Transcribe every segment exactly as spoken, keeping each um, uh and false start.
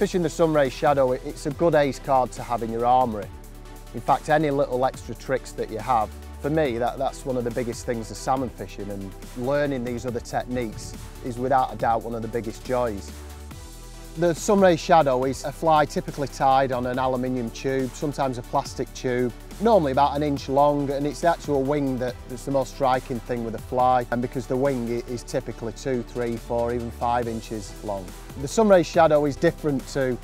fishing the Sunray Shadow, it's a good ace card to have in your armoury. In fact, any little extra tricks that you have, for me, that, that's one of the biggest things of salmon fishing, and learning these other techniques is without a doubt one of the biggest joys. The Sunray Shadow is a fly typically tied on an aluminium tube, sometimes a plastic tube, normally about an inch long, and it's the actual wing that is the most striking thing with a fly, and because the wing is typically two, three, four, even five inches long. The Sunray Shadow is different to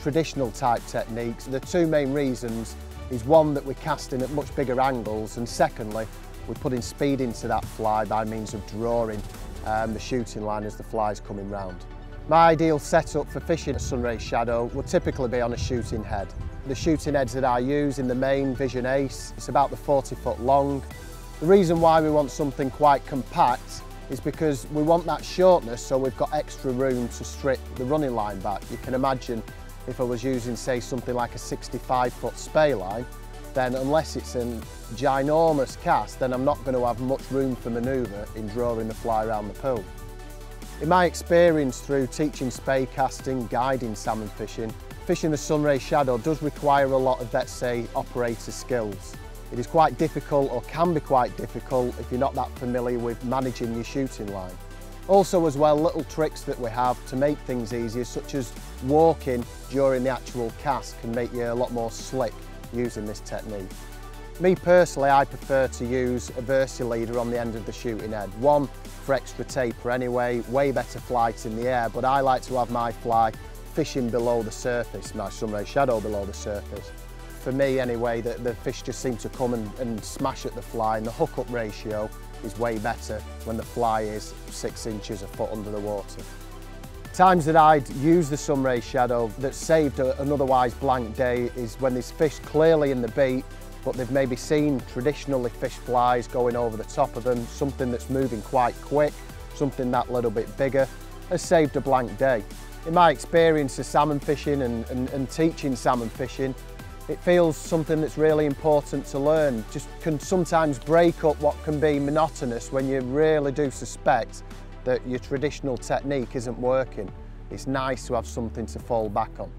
traditional type techniques. The two main reasons is one, that we're casting at much bigger angles, and secondly, we're putting speed into that fly by means of drawing um, the shooting line as the fly's coming round. My ideal setup for fishing a Sunray Shadow would typically be on a shooting head. The shooting heads that I use in the main Vision Ace, it's about the forty foot long. The reason why we want something quite compact is because we want that shortness, so we've got extra room to strip the running line back. You can imagine if I was using, say, something like a sixty-five foot spey line, then unless it's a ginormous cast, then I'm not going to have much room for manoeuvre in drawing the fly around the pool. In my experience through teaching spey casting, guiding salmon fishing, fishing the Sunray Shadow does require a lot of, let's say, operator skills. It is quite difficult, or can be quite difficult, if you're not that familiar with managing your shooting line. Also as well, little tricks that we have to make things easier, such as walking during the actual cast, can make you a lot more slick using this technique. Me personally, I prefer to use a Versi leader on the end of the shooting head. One, for extra taper anyway, way better flight in the air, but I like to have my fly fishing below the surface, my Sunray Shadow below the surface. For me anyway, the, the fish just seem to come and, and smash at the fly, and the hook-up ratio is way better when the fly is six inches a foot under the water. Times that I'd use the Sunray Shadow that saved a, an otherwise blank day is when there's fish clearly in the bait, but they've maybe seen traditionally fish flies going over the top of them, something that's moving quite quick, something that little bit bigger, has saved a blank day. In my experience of salmon fishing and, and, and teaching salmon fishing, it feels something that's really important to learn. Just can sometimes break up what can be monotonous when you really do suspect that your traditional technique isn't working. It's nice to have something to fall back on.